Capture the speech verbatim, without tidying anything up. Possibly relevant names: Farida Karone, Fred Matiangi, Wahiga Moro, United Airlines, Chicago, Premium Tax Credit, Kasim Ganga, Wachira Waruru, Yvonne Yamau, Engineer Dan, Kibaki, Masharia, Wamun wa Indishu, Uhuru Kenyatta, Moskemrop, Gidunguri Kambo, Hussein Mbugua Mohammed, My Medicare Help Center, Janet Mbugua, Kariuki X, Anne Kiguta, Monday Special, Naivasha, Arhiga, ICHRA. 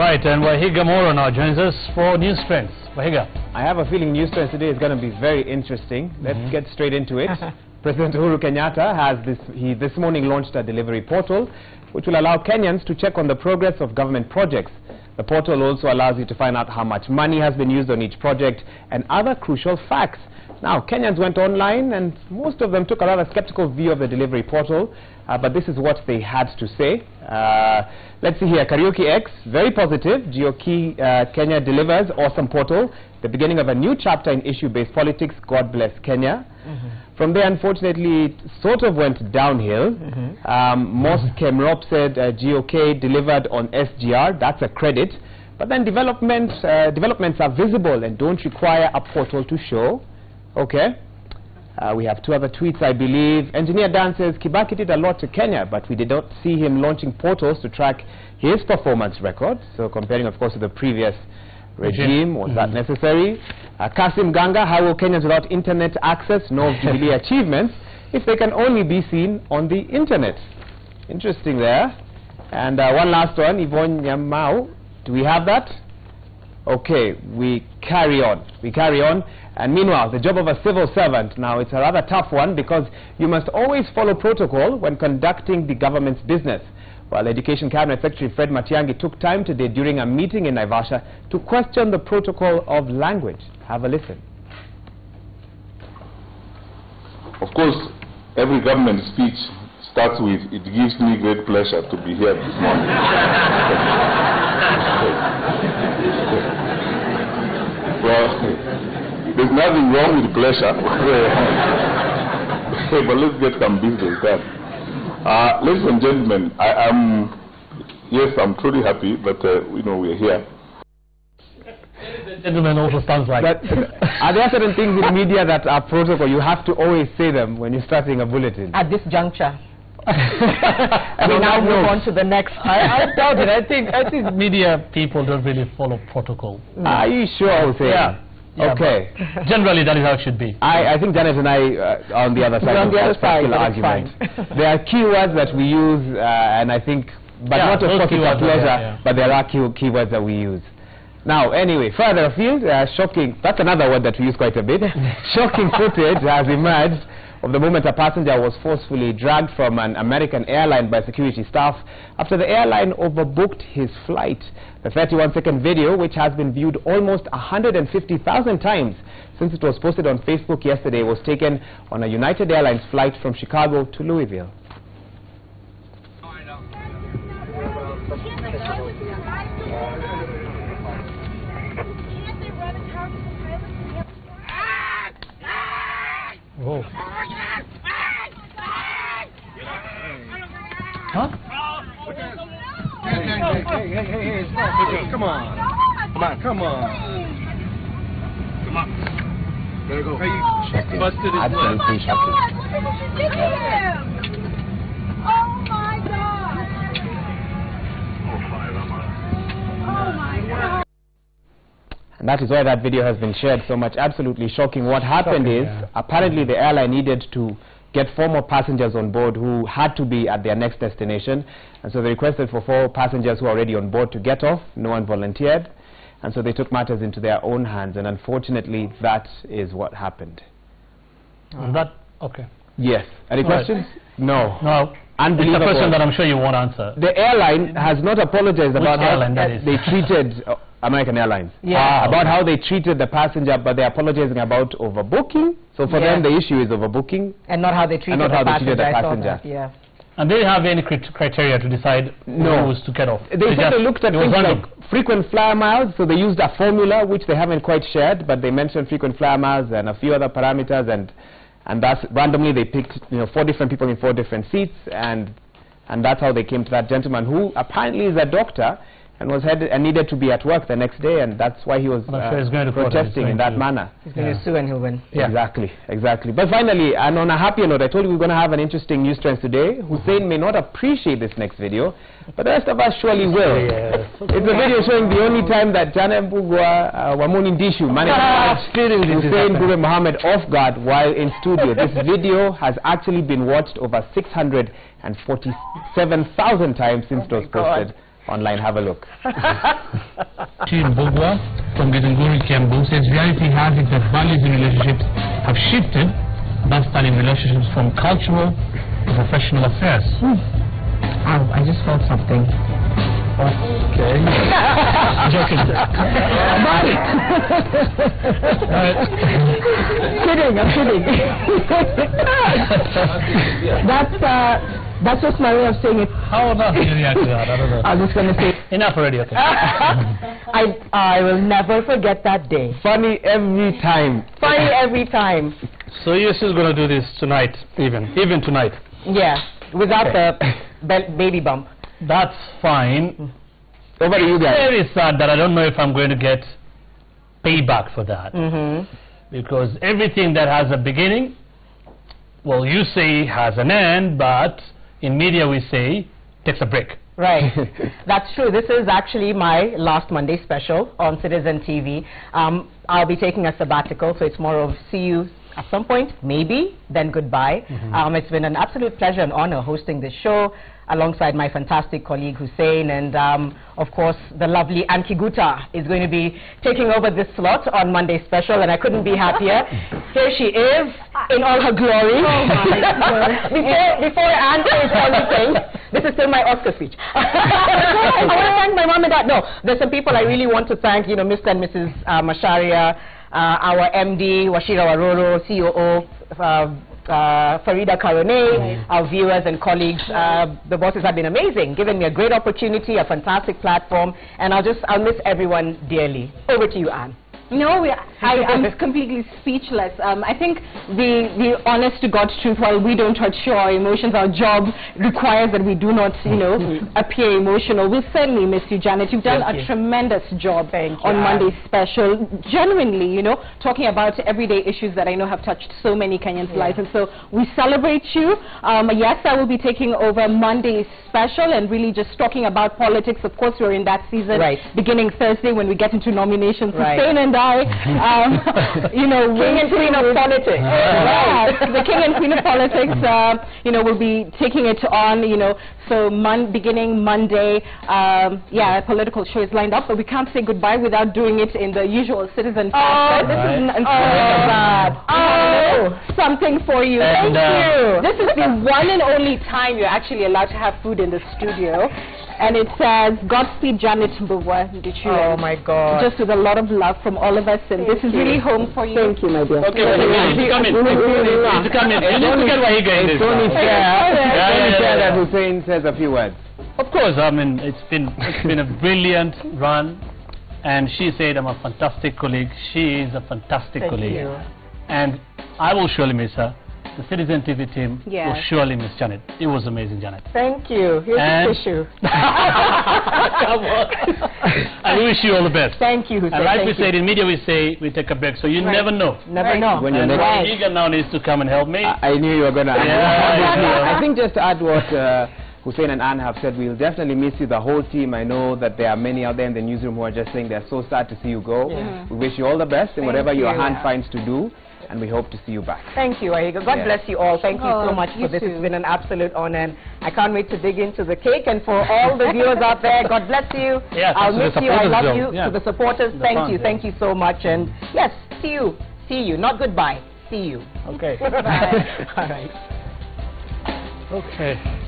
Right, and Wahiga Moro now joins us for News Trends. Wahiga. I have a feeling News Trends today is going to be very interesting. Let's mm-hmm. get straight into it. President Uhuru Kenyatta has this, he this morning launched a delivery portal which will allow Kenyans to check on the progress of government projects. The portal also allows you to find out how much money has been used on each project and other crucial facts. Now, Kenyans went online and most of them took a rather skeptical view of the delivery portal, uh, but this is what they had to say. Uh, let's see here, Kariuki X, very positive, G O K uh, Kenya delivers, awesome portal, the beginning of a new chapter in issue-based politics, God bless Kenya. Mm-hmm. From there, unfortunately, it sort of went downhill. Mm-hmm. um, Moskemrop said uh, G O K delivered on S G R. That's a credit. But then development, uh, developments are visible and don't require a portal to show. Okay. Uh, we have two other tweets, I believe. Engineer Dan says, Kibaki did a lot to Kenya, but we did not see him launching portals to track his performance record. So comparing, of course, to the previous regime, was mm-hmm. that necessary? Uh, Kasim Ganga, how will Kenyans without internet access know Jubilee achievements if they can only be seen on the internet? Interesting there. And uh, one last one, Yvonne Yamau, do we have that? Okay, we carry on, we carry on. And meanwhile, the job of a civil servant, now it's a rather tough one because you must always follow protocol when conducting the government's business. While Education Cabinet Secretary Fred Matiangi took time today during a meeting in Naivasha to question the protocol of language. Have a listen. Of course, every government speech starts with, it gives me great pleasure to be here this morning. Well, there's nothing wrong with pleasure. But let's get some business done. Uh, ladies and gentlemen, I am, yes, I'm truly happy that, uh, you know, we're here. Gentlemen also sounds like. But are there certain things in media that are protocol? You have to always say them when you're starting a bulletin. At this juncture. We now move on to the next. I, I doubt it. I think, I think media people don't really follow protocol. No. Are you sure? I would say. Yeah. Yeah, okay. Generally, that is how it should be. I, I think Janet and I uh, are on the other side of this particular argument. There are keywords that we use, uh, and I think, but yeah, not of course it's a pleasure, yeah, yeah. but there are key keywords that we use. Now, anyway, further afield, uh, shocking, that's another word that we use quite a bit. Shocking footage has emerged of the moment a passenger was forcefully dragged from an American airline by security staff after the airline overbooked his flight. The thirty-one second video, which has been viewed almost one hundred fifty thousand times since it was posted on Facebook yesterday, was taken on a United Airlines flight from Chicago to Louisville. Oh. Huh? Hey, hey, hey, hey, hey, hey, hey, come on. Come on, come on. Come on. There you go. Shocking. Absolutely shocking. Oh my God. Oh my God. And that is why that video has been shared so much. Absolutely shocking. What happened shocking, is, yeah. apparently the airline needed to get four more passengers on board who had to be at their next destination. And so they requested for four passengers who were already on board to get off. No one volunteered. And so they took matters into their own hands. And unfortunately, that is what happened. And that, okay. Yes. Any right. questions? No. No. It's a question that I'm sure you won't answer. The airline has not apologized Which about airline how that they treated uh, American Airlines. Yeah. Ah, about okay. how they treated the passenger, but they're apologizing about overbooking. So for yeah. them, the issue is overbooking. And not how they treated, not the, how passenger. They treated the passenger. That, yeah. And they have any crit criteria to decide no. who's to get off. They, they said they looked at things like frequent flyer miles, so they used a formula which they haven't quite shared, but they mentioned frequent flyer miles and a few other parameters, and and that's randomly they picked, you know, four different people in four different seats, and and that's how they came to that gentleman who apparently is a doctor and was headed and needed to be at work the next day, and that's why he was uh, sure going to protesting going in that to manner. He's going yeah. to sue and he'll win. Yeah. Exactly, exactly. But finally, and on a happier note, I told you we we're going to have an interesting news trend today. Hussein may not appreciate this next video, but the rest of us surely will. Yes. It's a video showing the only time that Janet Mbugua uh, Wamun wa Indishu managed to catch Hussein Mbugua Mohammed off guard while in studio. This video has actually been watched over six hundred forty-seven thousand times since oh it was posted. God. online. Have a look. Hussein Mbugua from Gidunguri Kambo says reality has it that values in relationships have shifted, thus turning relationships from cultural to professional affairs. Hmm. Oh, I just felt something. Okay. Joking. Body. Kidding. I'm kidding. That's uh. That's just my way of saying it. How about you react to that? I don't know. I was just going to say... Enough already, okay. I, I will never forget that day. Funny every time. Funny every time. So you're still going to do this tonight, even? Even tonight? Yeah, without okay. the baby bump. That's fine. Over to you guys. It's very sad that I don't know if I'm going to get payback for that. Mm-hmm. Because everything that has a beginning, well, you say has an end, but... in media we say, takes a break. Right. That's true. This is actually my last Monday special on Citizen T V. Um, I'll be taking a sabbatical, so it's more of see you at some point, maybe, then goodbye. Mm-hmm. Um, it's been an absolute pleasure and honor hosting this show alongside my fantastic colleague Hussein, and um, of course the lovely Anne Kiguta is going to be taking over this slot on Monday Special, and I couldn't be happier. Here she is in all her glory. Oh my before, before Anne says anything, this is still my Oscar speech. I want to thank my mom and dad. No, there's some people I really want to thank, you know, Mister and Missus Uh, Masharia, uh, our M D, Wachira Waruru, C O O, uh, Uh, Farida Karone, mm. our viewers and colleagues. Uh, the bosses have been amazing, giving me a great opportunity, a fantastic platform, and I'll just, I'll miss everyone dearly. Over to you, Anne. No, we, I, I'm completely speechless. Um, I think the, the honest to God truth, while we don't torture our emotions, our job requires that we do not, you know, mm-hmm. appear emotional. We'll certainly miss you, Janet. You've done Thank a you. tremendous job Thank on you, Monday Special. Genuinely, you know, talking about everyday issues that I know have touched so many Kenyans' yeah. lives. And so we celebrate you. Um, yes, I will be taking over Monday Special and really just talking about politics. Of course, we're in that season right. beginning Thursday when we get into nominations. Right. And um, you know, king and queen of politics. Yes, the king and queen of politics. Uh, you know, will be taking it on. You know, so mon beginning Monday, um, yeah, a political show is lined up, but we can't say goodbye without doing it in the usual citizen. Oh, right. this is n oh, bad. Oh, something for you. And Thank uh, you. This is the one and only time you're actually allowed to have food in the studio. And it says, Godspeed, Janet Mbugua. Did you? Oh my God! Just with a lot of love from all of us, and Thank this is you. really home for you. Thank you, my dear. Okay, you come in. You come in. You look at Wahiga in this. It's only fair that Hussein says a few words. Of course, I mean it's been it's been a brilliant run, and she said I'm a fantastic colleague. She is a fantastic Thank colleague, you. and I will surely miss her. The Citizen T V team yes. will surely miss Janet. It was amazing, Janet. Thank you. Here's and a tissue. Come on. I wish you all the best. Thank you. Hussein. And like Thank we you. said, in media we say we take a break, so you right. never know. Never right. know. When and right. Arhiga now needs to come and help me. I, I knew you were going to ask. Yeah, I, I think just to add what... Uh, Hussein and Anne have said, we'll definitely miss you, the whole team. I know that there are many out there in the newsroom who are just saying they're so sad to see you go. Yeah. We wish you all the best in Thank whatever you. your hand yeah. finds to do, and we hope to see you back. Thank you, Arhiga. God yeah. bless you all. Thank you oh, so much you for this. Too. It's been an absolute honor, and I can't wait to dig into the cake. And for all the viewers out there, God bless you. Yeah, I'll miss you. I love you. Yeah. To the supporters, the thank fans, you. Yeah. Thank you so much. And yes, see you. See you. Not goodbye. See you. Okay. Bye. All right. Okay.